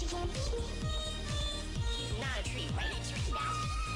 She's not a tree, right? It's your dad.